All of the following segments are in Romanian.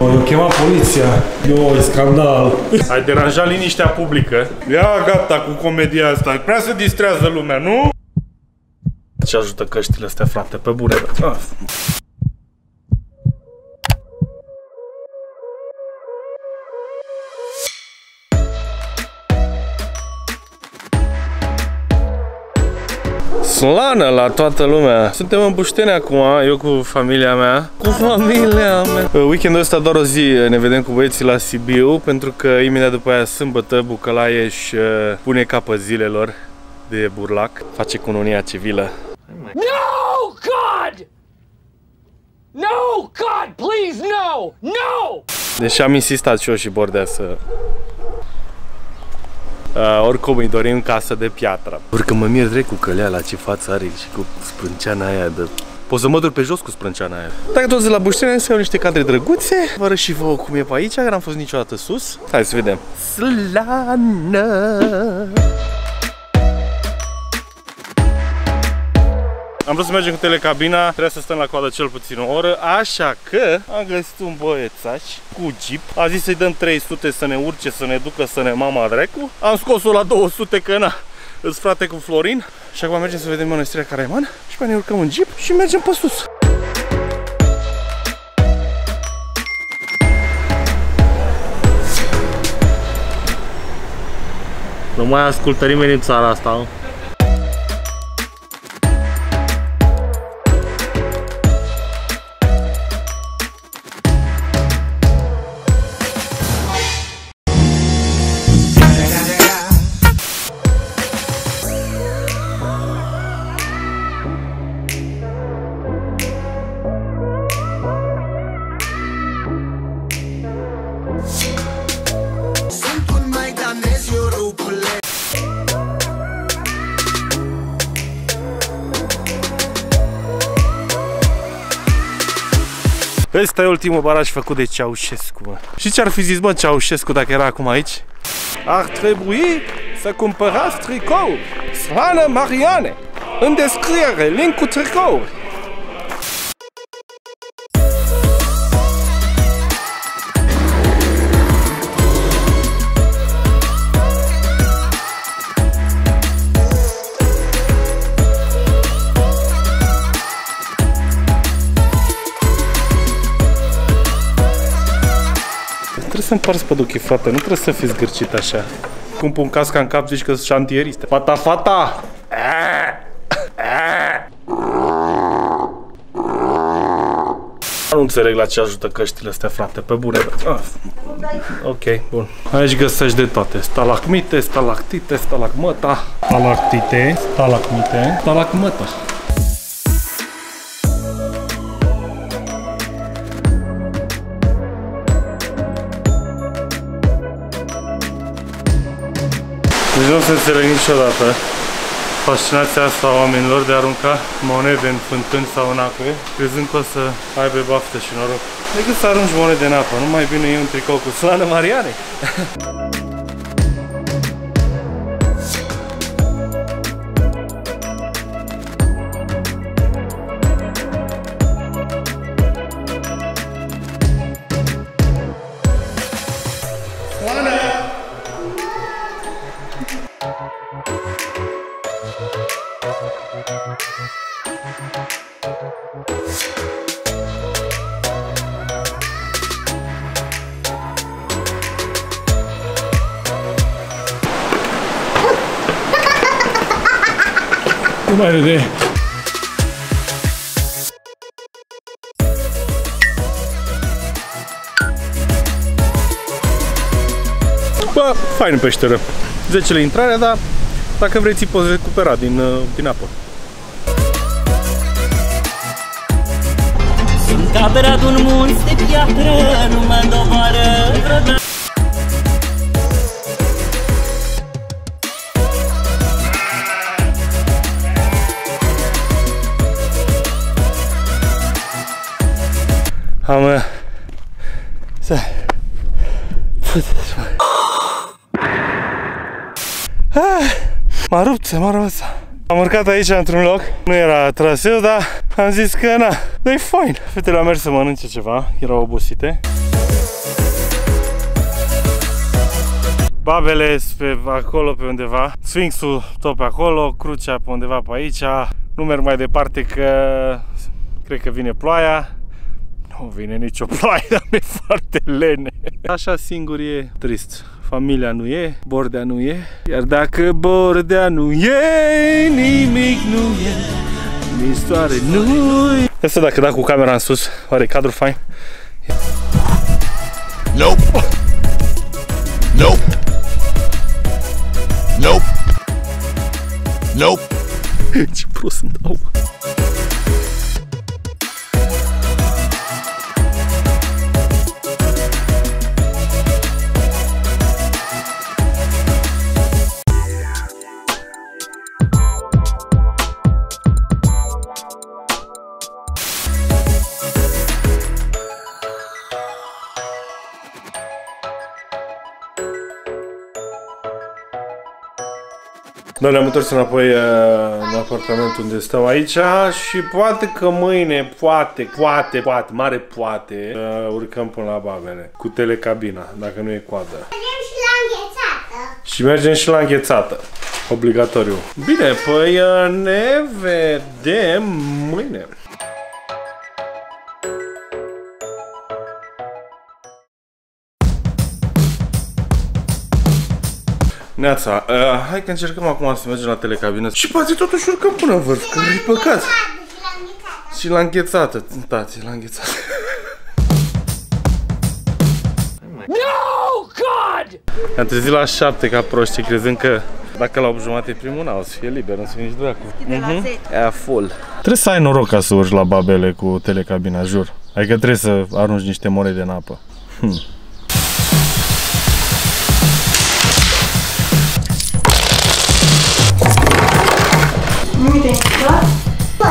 Eu chema poliția. Eu, scandal. Ai deranjat liniștea publică. Ia gata cu comedia asta. Prea se distrează lumea, nu? Ce ajută căștile astea, frate? Pe bune. Ah. Slană la toată lumea! Suntem în Bușteni acum, eu cu familia mea. Weekendul ăsta doar o zi, ne vedem cu băieții la Sibiu, pentru că imediat după aia sâmbătă Bucălaie își pune capăt zilelor de burlac. Face cununia civilă. No, God! No, God, please, no! No! Deci am insistat și eu și Bordea să... oricum îi dorim casă de piatră. Orică mă mir drept cu călea la ce față are și cu sprânceana aia de... Poți să mă duc pe jos cu sprânceana aia. Dacă toți la Bușteni, să iau niște cadre drăguțe. Vă arăt și vouă cum e pe aici, că n-am fost niciodată sus. Hai să vedem. Slană! Am vrut să mergem cu telecabina, trebuia să stăm la coadă cel puțin o oră, așa că am găsit un băiețaș cu jeep. A zis să-i dăm 300 să ne urce, să ne ducă, să ne mama dracu. Am scos-o la 200 că na, îți frate cu Florin. Și acum mergem să vedem mănăstirea Caraiman și pe ne urcăm în jeep și mergem pe sus. Nu mai ascultă nimeni în țara asta, nu? Ăsta e ultimul baraj făcut de Ceaușescu, mă. Și ce ar fi zis, bă, Ceaușescu dacă era acum aici? Ar trebui să cumpărați tricouri. Slană Mariane. În descriere, link cu tricouri. Să împarți păduchii, frate, nu trebuie să fiți gârcit așa. Cum pun casca în cap, zici că sunt șantieriste. Fata, fata! Nu înțeleg la ce ajută căștile astea, frate, pe bune. Ah. Ok, bun. Aici găsești de toate. Stalagmite, stalactite, stalagmăta. Stalactite, stalagmite, stalagmăta. Deci nu se înțeleg niciodată fascinația asta a oamenilor de a arunca monede în fântâni sau în acre, crezând că o să aibă baftă și noroc. Decât să arunci monede în apă, nu mai bine e un tricou cu Slană Mariane. Nu mai vede. Bă, fain peșteră. 10 lei intrarea, dar dacă vrei ți poți recupera din apă. Sunt caberat un munți de piatră, nu mă doboară vreodată. Am... Stai... Puteți, mă... M-a rupt, m-a rămas. Am urcat aici într-un loc. Nu era traseu, dar Am zis că na, dar e fain. Fetele au mers să mănânce ceva, erau obosite. Babele pe acolo, pe undeva, Sfinxul tot pe acolo, crucea pe undeva pe aici. Nu merg mai departe că cred că vine ploaia. Nu vine nicio ploaie, dar mi-e foarte lene. Așa singur e trist. Familia nu e, Bordea nu e. Iar dacă Bordea nu e, nimic nu e, nici soare nu-i. Asta dacă da cu camera în sus, oare cadru fain? Nope! Nope! Nope! Nope! Ce prost sunt, au! Noi ne-am întors înapoi în apartament unde stau aici și poate că mâine, poate, mare poate, urcăm până la Babele cu telecabina, dacă nu e coadă. Mergem și la înghețată. Și mergem și la înghețată. Obligatoriu. Bine, păi ne vedem mâine. Neața, hai că încercăm acum să mergem la telecabină și poate totuși urcăm până în vârf, că e păcat. Și la înghețată. Și la înghețată. No, God! Ne-am trezit la 7 ca proști, crezând că dacă la 8:30 e primul, n-au să fie liber, nu se fie nici dracu. E full. Trebuie să ai noroc ca să urci la Babele cu telecabina, jur. Adică trebuie să arunci niște monede în apă. Uite, da? Bă!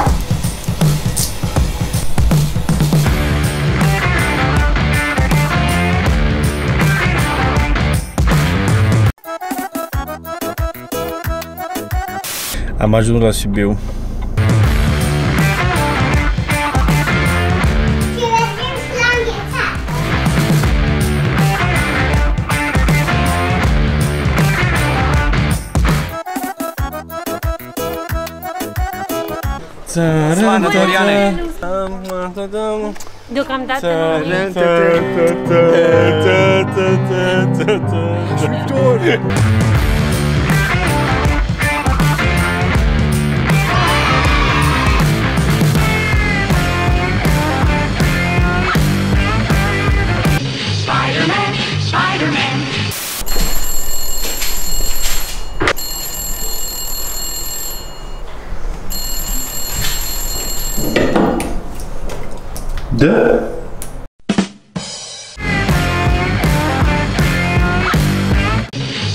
Am ajuns la Sibiu. Slană Mariane. Deocamdată Spider-Man, Spider-Man. Da.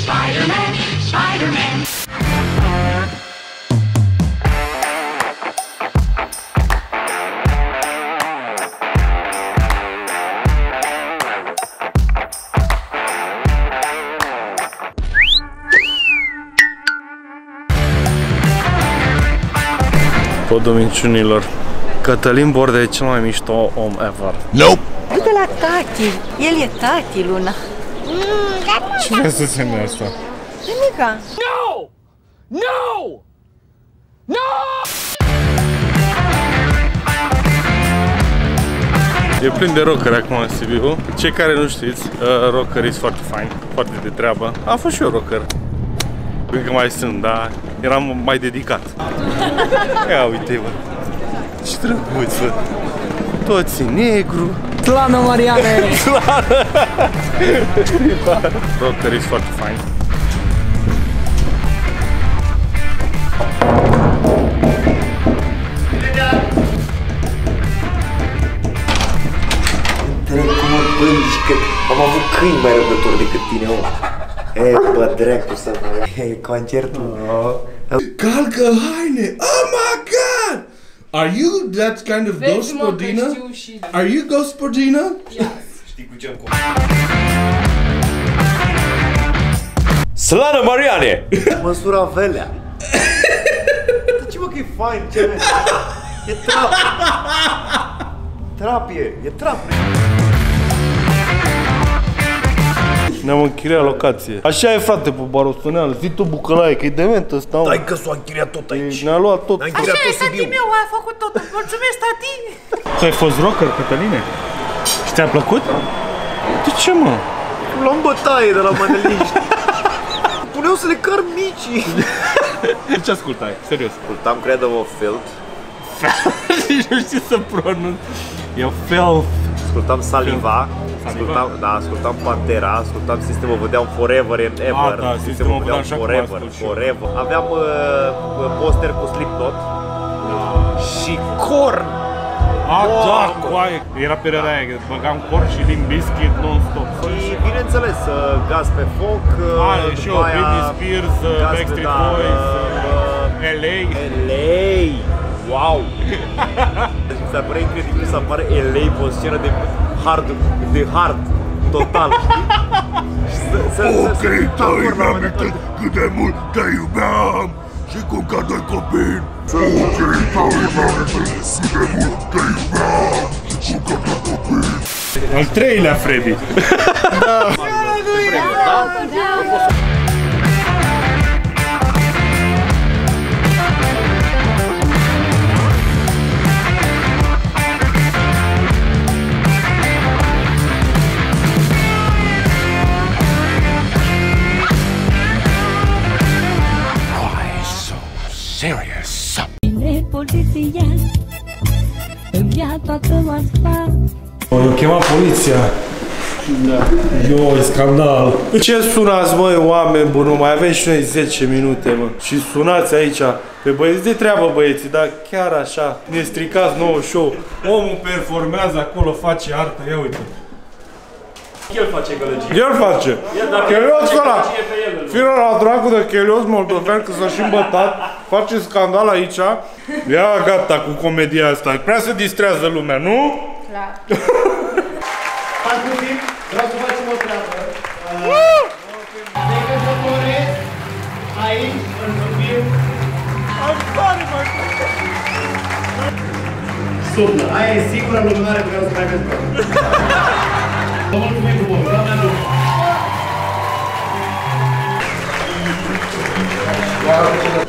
Spider-Man, Spider-Man. Podul minciunilor. Cătălin Bordea e cel mai mișto om ever. Nope! Du-te la tati, el e tati, Luna. Ce vrei să semne asta? Nimica. No! No! No! E plin de rockeri acum în Sibiu. Cei care nu știți, rockerii sunt foarte faini, foarte de treabă. Am fost și eu rocker. Cred că mai sunt, dar eram mai dedicat. Ia uite-vă. Ce drăguță! Toți negru! Slană Mariane! Slană! Rockerii sunt foarte faini. Întreabă cum mă bângi, că am avut câini mai răbdători decât tine, om. E, bă, dracu să mă ia concertul. Calcă haine! Oh my God! Are you that kind of gospodina? Are you gospodina? Slană Mariane! Măsura velea! Ce mă că e fain, ce E trap. Trap e trap. Ne-am închiriat locație. Așa e, frate, pe Barostoneal. Zi tu, bucălaie, că-i dement ăsta. Dai că s-o închiriat tot aici. Ne-a luat tot. Așa e, tati meu, a făcut tot. Mulțumesc, tati. Tu ai fost rocker, Cătăline? Și ți-a plăcut? De ce, mă? Luam bătaie de la maneliști. Puneau să le car micii. Ce ascultai? Serios. Ascultam, crede-mă, Felt. Nici nu știu să pronunț. Eu Felt. Ascultam Saliva. Ascultam, da, ascultam Pantera, ascultam Sistema, vedeam Forever and Ever. Da, Sistema vedeam Forever, Forever. Aveam poster cu Slipknot și Corn. Ah, da, coaie. Era perioada aia, băgam Corn și Limp Bizkit non-stop. Și bineînțeles, Gaz pe Foc, și eu, Britney Spears, Backstreet Boys, LA. Wow! Mi se pare incredibil să apare LA pe o scenă de hard, total, știi? Ok, tăi, mi-am cât de mult te iubeam și cum ca doi copii. Ok, tăi, mi-am cât de mult te iubeam și cum ca doi copii. Al treilea, Freddy! Da! Serious. Vine poliția, îmi ia toată Moscova. Eu chema poliția. Da. Yo, e scandal. Ce sunați, măi, oameni buni? Mai aveți și noi 10 minute, mă. Și sunați aici pe băieți de treabă, băieții, dar chiar așa ne stricați nouă show. Omul performează acolo, face artă, ia uite. El face gălăgie. El face. Chelios ăla. Firul la dracu de Chelios moldovean, că s-a și îmbătat. Face scandal aici. Ia gata cu comedia asta. Prea se distrează lumea, nu? Clar. Hai puțin, vreau să facem o treabă. Ne căsătoresc aici, în copil. Am tare, mă! Supnă. Aia e singura lumânare pe care o să mai vezi, bă. Vă mulțumim cu voi!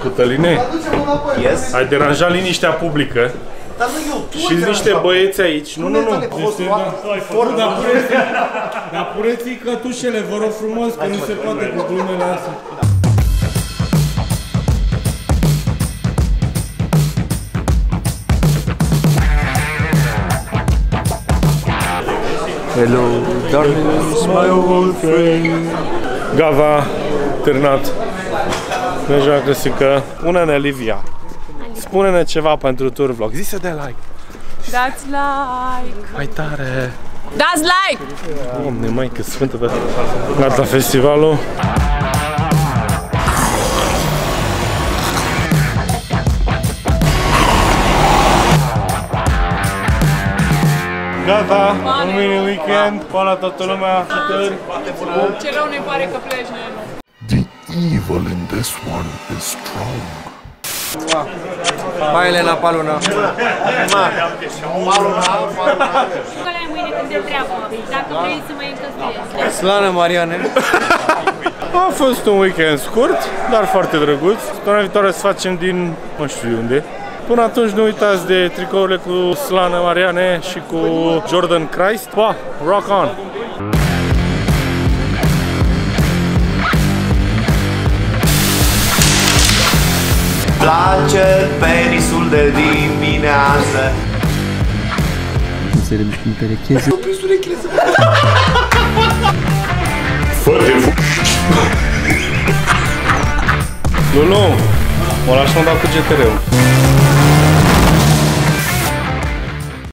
Cătăline, ai deranjat liniștea publică și niște băieți aici. Nu, nu, nu! Dar puneți-i cătușele, vă rog frumos, că nu se poate cu glumele astea. Hello, darkness, my old friend. Gava, târnat. Deja clasică. Spune-ne, Livia. Spune-ne ceva pentru tur vlog. Zi-se de like. Dați like. Mai tare. Dați like. Doamne, maică sfântă, dar gata festivalul. Gata, un mini-weekend, pa la toată lumea, futări. Ce rău ne pare că pleci, nenu. The evil in this one is strong. Bailena, paluna. Bucă-le ai mâine când te treabă, dacă vrei să mă încăstuiesc. Slană Mariane. A fost un weekend scurt, dar foarte drăguț. Săptămâna viitoare să facem din, nu știu unde. Până atunci nu uitați de tricourile cu Slană Mariane și cu Jordan Christ. Pa! Rock on! Place penisul de dimineață. Nu se remești în perecheze. Nu prins urechileze. Fă-te fu... Lulu, mă lași mă da cu GTR-ul.